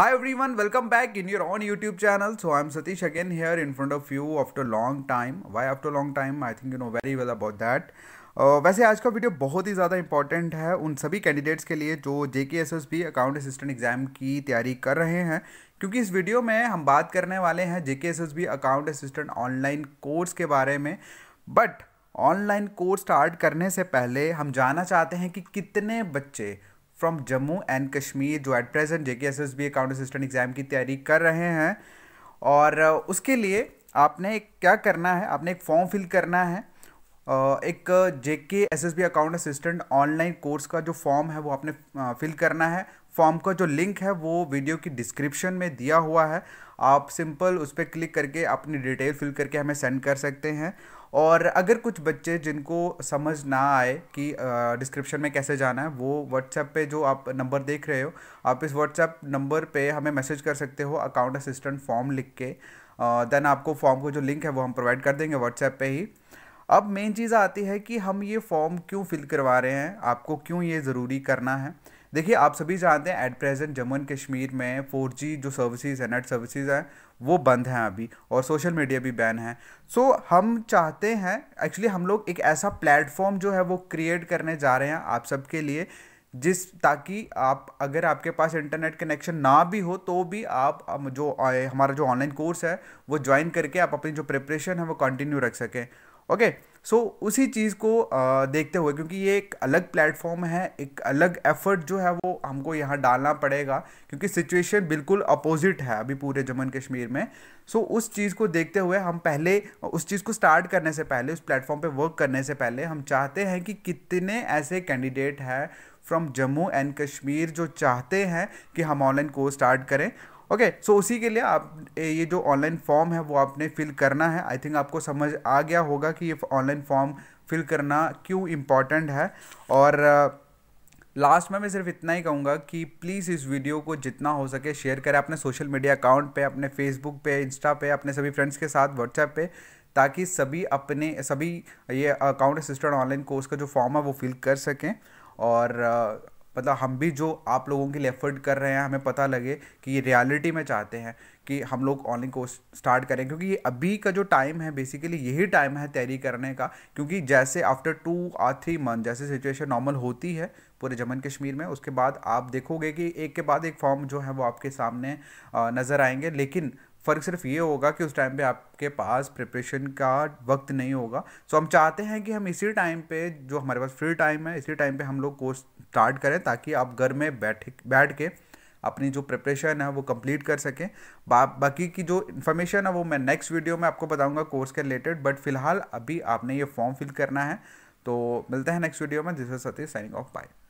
Hi everyone, welcome back in your own YouTube channel. So I'm Satish again here in front of you after long time. Why after long time? I think you know very well about that. वैसे आज का video बहुत ही ज़्यादा important है उन सभी candidates के लिए जो JKSSB अकाउंट असिस्टेंट एग्ज़ाम की तैयारी कर रहे हैं, क्योंकि इस वीडियो में हम बात करने वाले हैं JKSSB account assistant online course के बारे में। बट ऑनलाइन कोर्स स्टार्ट करने से पहले हम जानना चाहते हैं कि कितने बच्चे फ्रॉम जम्मू एंड कश्मीर जो at present JKSSB account assistant exam की तैयारी कर रहे हैं, और उसके लिए आपने क्या करना है, आपने एक फॉर्म फिल करना है, एक JKSSB account assistant online course का जो फॉर्म है वो आपने फिल करना है। फॉर्म का जो लिंक है वो वीडियो की डिस्क्रिप्शन में दिया हुआ है, आप सिंपल उस पर क्लिक करके अपनी डिटेल फिल करके हमें सेंड कर सकते हैं। और अगर कुछ बच्चे जिनको समझ ना आए कि डिस्क्रिप्शन में कैसे जाना है, वो व्हाट्सएप पे जो आप नंबर देख रहे हो, आप इस व्हाट्सएप नंबर पे हमें मैसेज कर सकते हो अकाउंट असिस्टेंट फॉर्म लिख के। देन आपको फॉर्म को जो लिंक है वो हम प्रोवाइड कर देंगे व्हाट्सएप पे ही। अब मेन चीज़ आती है कि हम ये फॉर्म क्यों फिल करवा रहे हैं, आपको क्यों ये ज़रूरी करना है। देखिए, आप सभी जानते हैं at present Jammu and Kashmir में 4G जो सर्विसेज है, नेट सर्विसेज हैं, वो बंद हैं अभी, और सोशल मीडिया भी बैन है। सो हम चाहते हैं, एक्चुअली हम लोग एक ऐसा प्लेटफॉर्म जो है वो क्रिएट करने जा रहे हैं आप सबके लिए, ताकि आप, अगर आपके पास इंटरनेट कनेक्शन ना भी हो तो भी आप जो हमारा जो ऑनलाइन कोर्स है वो ज्वाइन करके आप अपनी जो प्रिपरेशन है वो कंटिन्यू रख सकें। ओके, सो उसी चीज़ को देखते हुए, क्योंकि ये एक अलग प्लेटफॉर्म है, एक अलग एफर्ट जो है वो हमको यहाँ डालना पड़ेगा, क्योंकि सिचुएशन बिल्कुल अपोजिट है अभी पूरे जम्मू एंड कश्मीर में। सो उस चीज़ को देखते हुए हम पहले उस चीज़ को स्टार्ट करने से पहले, उस प्लेटफॉर्म पे वर्क करने से पहले, हम चाहते हैं कि कितने ऐसे कैंडिडेट हैं फ्रॉम जम्मू एंड कश्मीर जो चाहते हैं कि हम ऑनलाइन कोर्स स्टार्ट करें। ओके, सो उसी के लिए आप ये जो ऑनलाइन फॉर्म है वो आपने फिल करना है। आई थिंक आपको समझ आ गया होगा कि ये ऑनलाइन फॉर्म फिल करना क्यों इम्पॉर्टेंट है। और लास्ट में मैं सिर्फ इतना ही कहूँगा कि प्लीज़ इस वीडियो को जितना हो सके शेयर करें अपने सोशल मीडिया अकाउंट पे, अपने फेसबुक पे, इंस्टा पे, अपने सभी फ्रेंड्स के साथ, व्हाट्सएप पे, ताकि सभी ये अकाउंट असिस्टेंट ऑनलाइन कोर्स का जो फॉर्म है वो फिल कर सकें। और मतलब हम भी जो आप लोगों के लिए एफर्ट कर रहे हैं, हमें पता लगे कि ये रियलिटी में चाहते हैं कि हम लोग ऑनलाइन कोर्स स्टार्ट करें, क्योंकि ये अभी का जो टाइम है बेसिकली यही टाइम है तैयारी करने का। क्योंकि जैसे आफ्टर 2 और 3 मंथ जैसे सिचुएशन नॉर्मल होती है पूरे जम्मू एंड कश्मीर में, उसके बाद आप देखोगे कि एक के बाद एक फॉर्म जो है वो आपके सामने नज़र आएंगे। लेकिन फ़र्क सिर्फ ये होगा कि उस टाइम पे आपके पास प्रिपरेशन का वक्त नहीं होगा। सो हम चाहते हैं कि हम इसी टाइम पे, जो हमारे पास फ्री टाइम है, इसी टाइम पे हम लोग कोर्स स्टार्ट करें, ताकि आप घर में बैठ के अपनी जो प्रिपरेशन है वो कंप्लीट कर सकें। बाकी की जो इन्फॉर्मेशन है वो मैं नेक्स्ट वीडियो में आपको बताऊँगा कोर्स के रिलेटेड। बट फिलहाल अभी आपने ये फॉर्म फिल करना है। तो मिलते हैं नेक्स्ट वीडियो में। This is Satish signing off, bye.